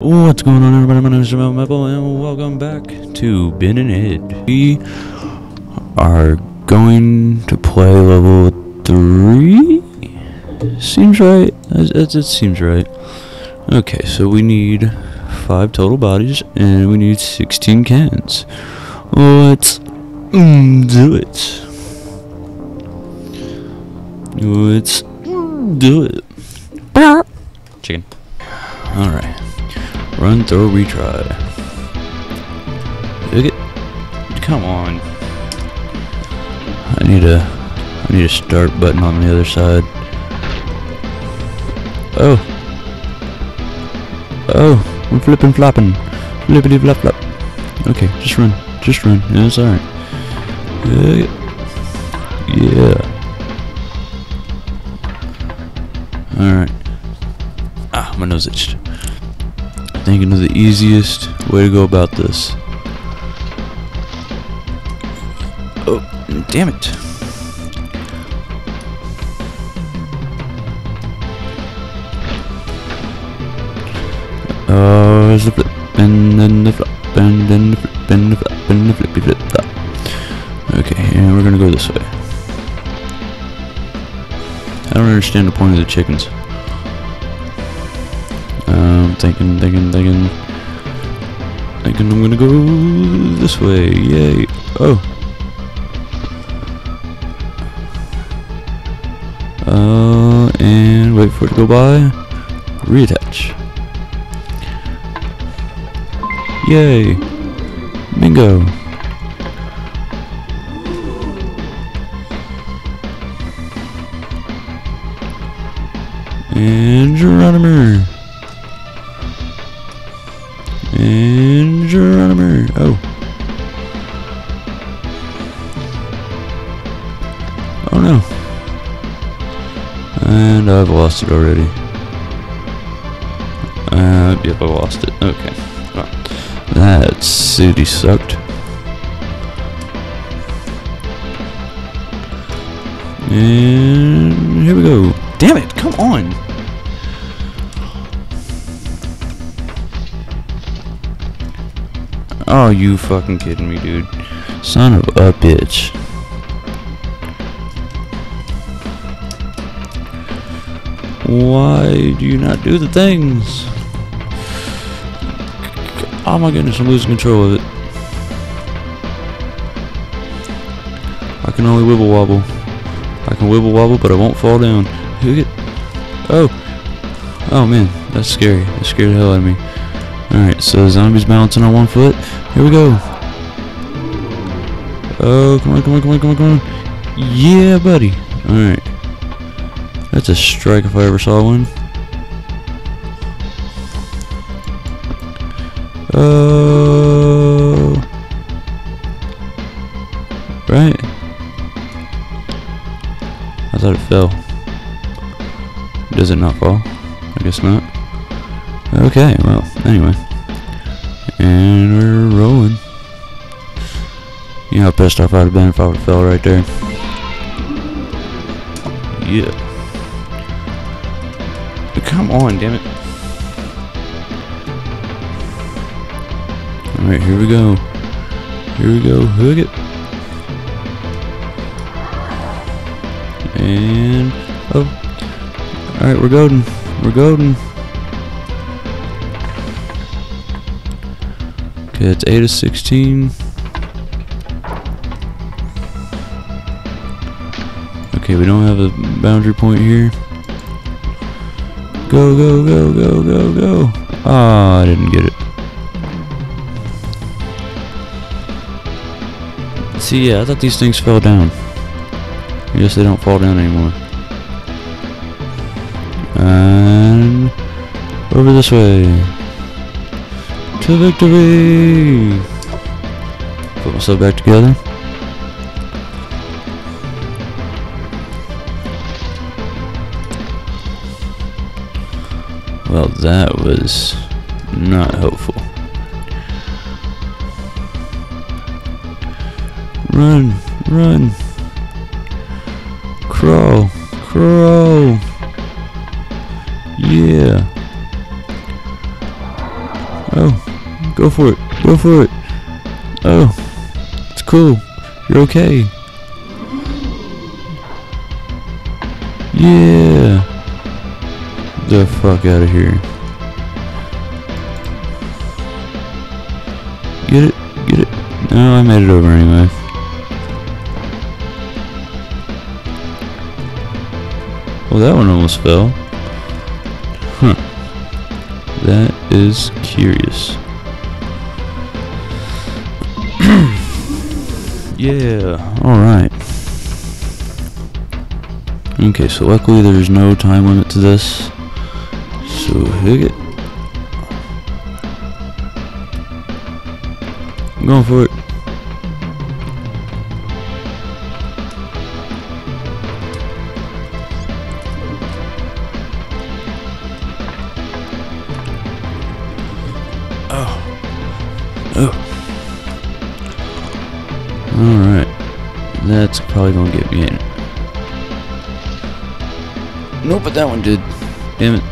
What's going on, everybody? My name is Jamable, and welcome back to Ben and Ed. We are going to play level 3? Seems right. It seems right. Okay, so we need 5 total bodies, and we need 16 cans. Let's do it. Let's do it. Chicken. Alright. Run, throw, retry. Come on. I need a start button on the other side. Oh. Oh, I'm flipping flopping. Flippity flop flop. Okay, just run. Just run. Yeah, it's alright. Yeah. Alright. Ah, my nose itched. Thinking of the easiest way to go about this. Oh, damn it. Oh, there's the flip, and then the flop, and then the flip, and the flop, and the flippy flip flop. Okay, and we're gonna go this way. I don't understand the point of the chickens. Thinking I'm gonna go this way, yay. Oh. And wait for it to go by. Reattach. Yay. Bingo. And Geronimo. And Geronimo. Oh. Oh no. And I've lost it already. Yep, I lost it. Okay. Well, that city sucked. And here we go. Damn it, come on. Oh, you fucking kidding me, dude. Son of a bitch. Why do you not do the things? Oh my goodness, I'm losing control of it. I can only wibble wobble. I can wibble wobble, but I won't fall down. Oh. Oh man, that's scary. That scared the hell out of me. Alright, so the zombie's balancing on one foot. Here we go. Oh, come on, come on, come on, come on, come on. Yeah, buddy. Alright. That's a strike if I ever saw one. Oh. Right. I thought it fell. Does it not fall? I guess not. Okay, well, anyway. And we're rolling. You know how pissed off I'd have been if I would have fell right there. Yeah. Come on, damn it. Alright, here we go. Here we go, hook it. And, oh. Alright, we're golden. We're golden. Okay, it's 8 of 16. Okay, we don't have a boundary point here. Go, go, go, go, go, go. Ah, I didn't get it. See, yeah, I thought these things fell down. I guess they don't fall down anymore. And over this way. To victory! Put myself back together. Well, that was not helpful. Run, run. Crawl, crawl. Yeah. Oh, go for it. Go for it. Oh, it's cool. You're okay. Yeah. Get the fuck out of here. Get it. Get it. No, I made it over anyway. Well, that one almost fell. Huh. That is curious. Yeah, alright. Okay, so luckily there's no time limit to this. So, hit it. I'm going for it. Alright, that's probably gonna get me in. Nope, but that one did. Damn it.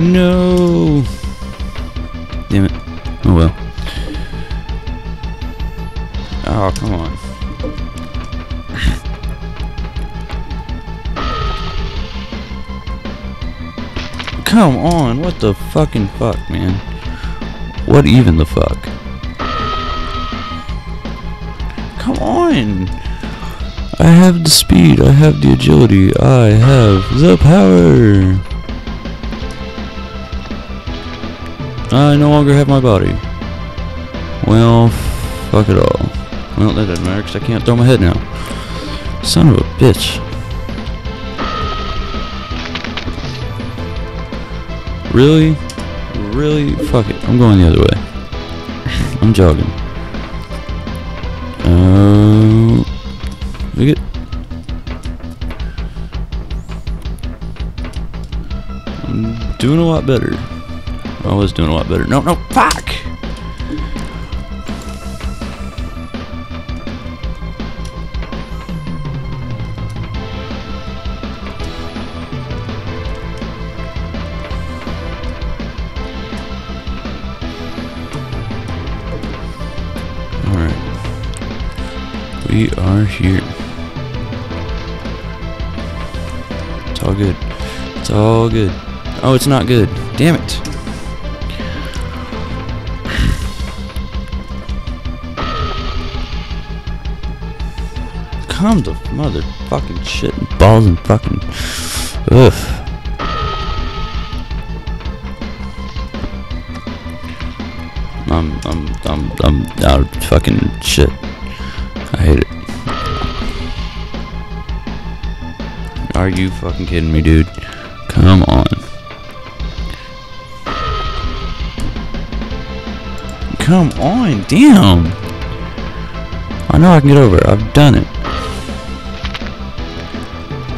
No! Damn it. Oh well. Oh, come on. Come on, what the fucking fuck, man? What even the fuck? Come on! I have the speed, I have the agility, I have the power! I no longer have my body. Well, fuck it all. Well, that doesn't matter because I can't throw my head now. Son of a bitch. Really? Really? Fuck it. I'm going the other way. I'm jogging. Look it. I'm doing a lot better. I was doing a lot better. No, no, fuck! Alright. We are here. It's all good. It's all good. Oh, it's not good. Damn it. Come to motherfucking shit and balls and fucking. Ugh. I'm out of fucking shit. I hate it. Are you fucking kidding me, dude? Come on. Come on, damn! I know I can get over it. I've done it.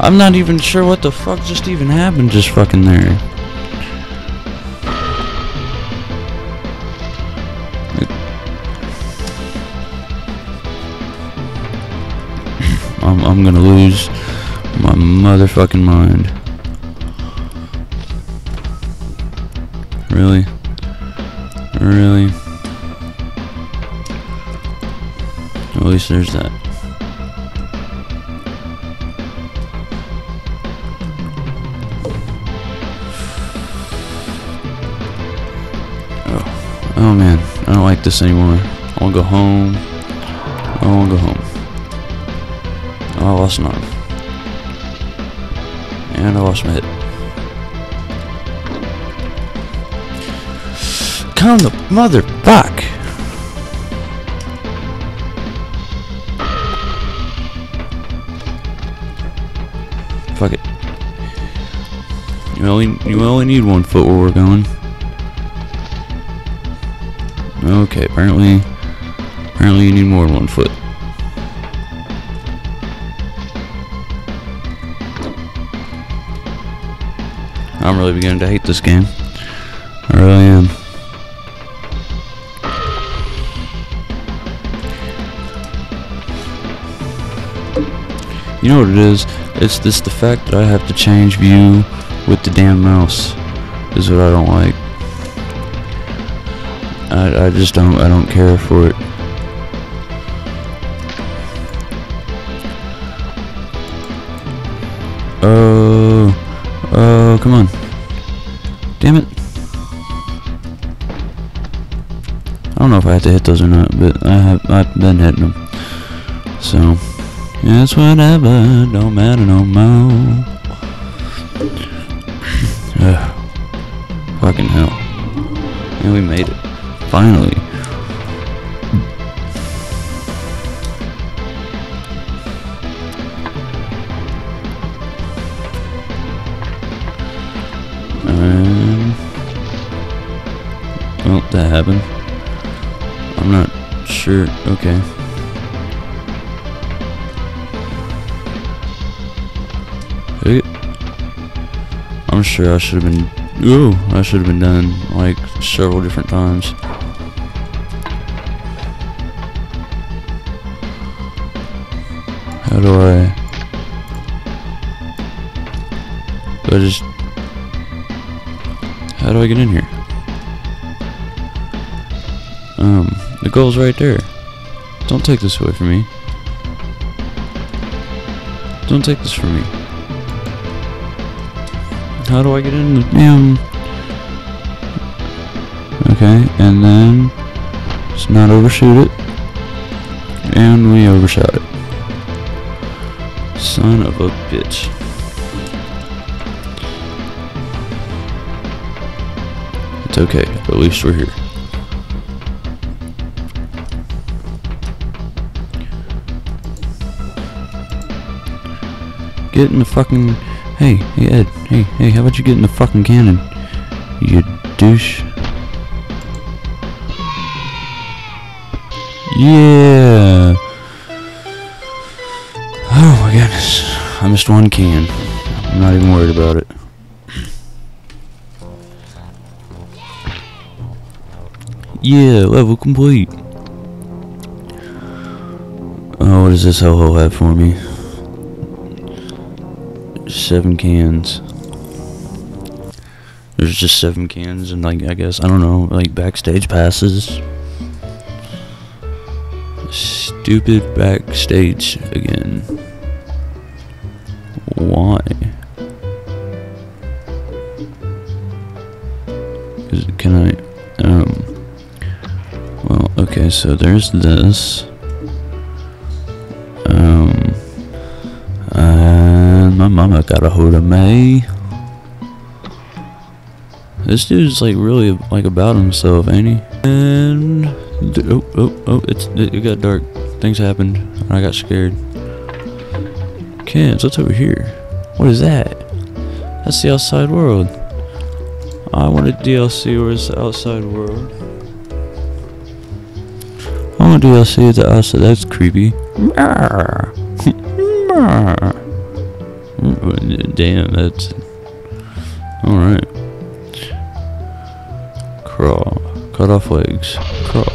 I'm not even sure what the fuck just even happened just fucking there. I'm gonna lose my motherfucking mind. Really? Really? At least there's that. Oh. Oh man, I don't like this anymore. I wanna go home. I wanna go home. Oh, I lost an arm. And I lost my head. Come the motherfuck! Fuck it. You only need one foot where we're going. Okay, apparently you need more than one foot. I'm really beginning to hate this game. I really am. You know what it is? It's just the fact that I have to change view with the damn mouse is what I don't like. I just don't, I don't care for it. Oh, come on. Damn it. I don't know if I have to hit those or not, but I've been hitting them. So, it's whatever, don't matter no more. Fucking hell. And we made it. Finally. Well, that happened. I'm not sure. Okay. I'm sure I should have been. Ooh, I should have been done like several different times. How do I? How do I get in here? The goal's right there. Don't take this away from me. Don't take this from me. How do I get in the damn? Okay, and then let's not overshoot it. And we overshot it. Son of a bitch. It's okay, at least we're here. Get in the fucking... Hey Ed, hey, how about you get in the fucking cannon? You douche. Yeah! Oh my goodness. I missed one can. I'm not even worried about it. Yeah, level complete. Oh, what does this ho-ho have for me? 7 cans. There's just 7 cans and like, I guess, I don't know, like backstage passes. Stupid backstage again. Why? Can I, well, okay, so there's this. My mama got a hold of me. This dude's like really like about himself, ain't he? And oh, it got dark. Things happened, and I got scared. Kids, what's over here? What is that? That's the outside world. I want a DLC where it's the outside world. I want a DLC at the outside. That's creepy. Damn, that's... Alright. Crawl. Cut off legs. Crawl.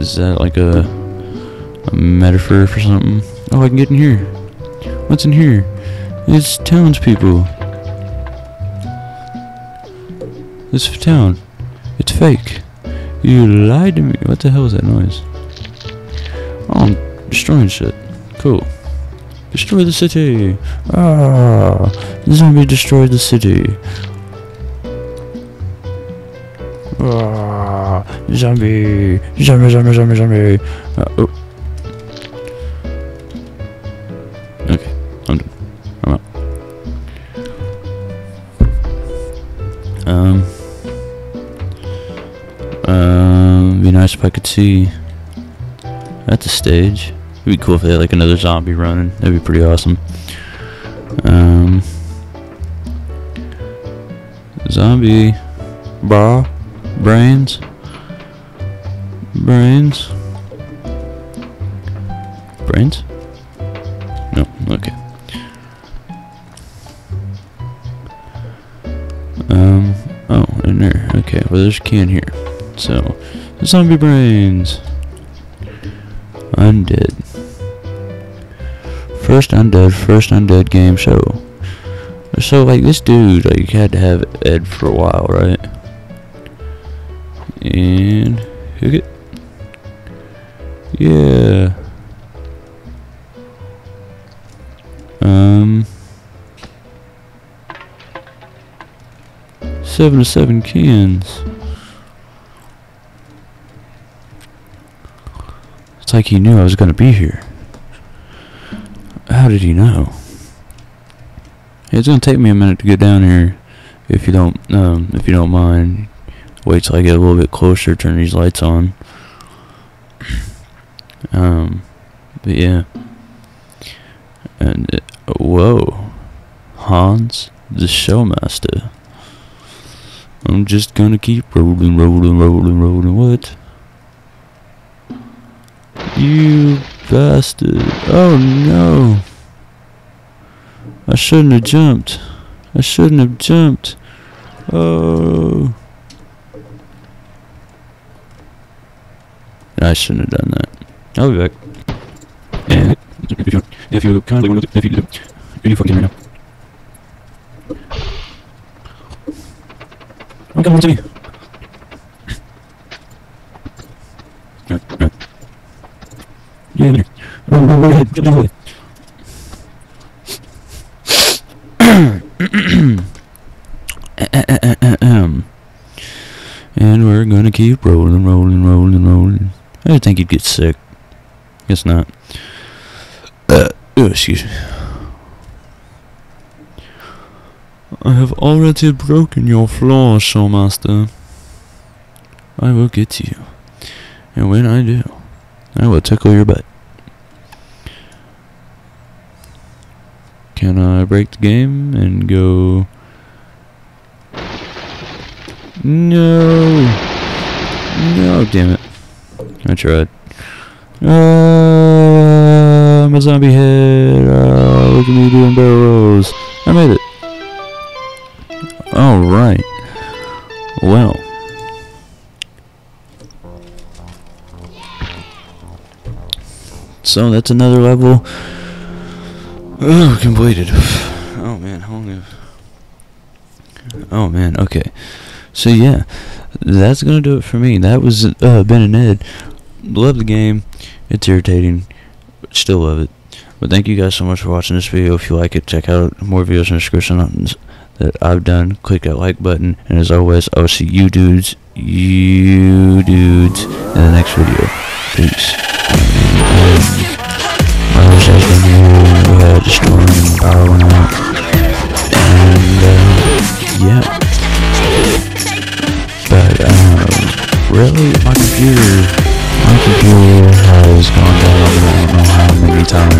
Is that like a metaphor for something? Oh, I can get in here. What's in here? It's townspeople. This town. It's fake. You lied to me. What the hell is that noise? Oh, I'm destroying shit. Cool. Destroy the city! Ah! Zombie destroyed the city! Ah! Zombie! Zombie! Oh. Okay. I'm done. I'm out. Be nice if I could see... At the stage. It'd be cool if they had like another zombie running. That'd be pretty awesome. Zombie. Bra. Brains. Brains. Brains? No. Okay. Oh, in there. Okay. Well, there's a can here. So, zombie brains. Undead. First undead game show. so like this dude like had to have Ed for a while, right? And hook it. Yeah. Seven to seven cans. It's like he knew I was gonna be here. How did he know? It's gonna take me a minute to get down here. If you don't mind, wait till I get a little bit closer. Turn these lights on. But yeah. And whoa, Hans the Showmaster. I'm just gonna keep rolling, rolling, rolling, rolling. What? You bastard! Oh no! I shouldn't have jumped. I shouldn't have jumped. Oh! I shouldn't have done that. I'll be back. And if you kindly want to, if you fucking right now. Oh God, what's me? Right. Yeah, here. Go ahead. And we're gonna keep rolling. I didn't think you'd get sick. Guess not. Excuse me. I have already broken your floor, Showmaster. I will get to you. And when I do, I will tickle your butt. Can I break the game and go... No! No, damn it. I tried. I'm a zombie head. Look at me doing barrel rolls. I made it. Alright. Well. So that's another level. Oh, completed. Oh man, how long have... Oh man, okay. So yeah, that's gonna do it for me. That was Ben and Ed. Love the game. It's irritating, but still love it. But thank you guys so much for watching this video. If you like it, check out more videos in the description that I've done. Click that like button, and as always, I will see you dudes in the next video. Peace. I wish I was in here. We had a storm and power went out. And yeah. But really, my computer has gone down. I don't know how many times.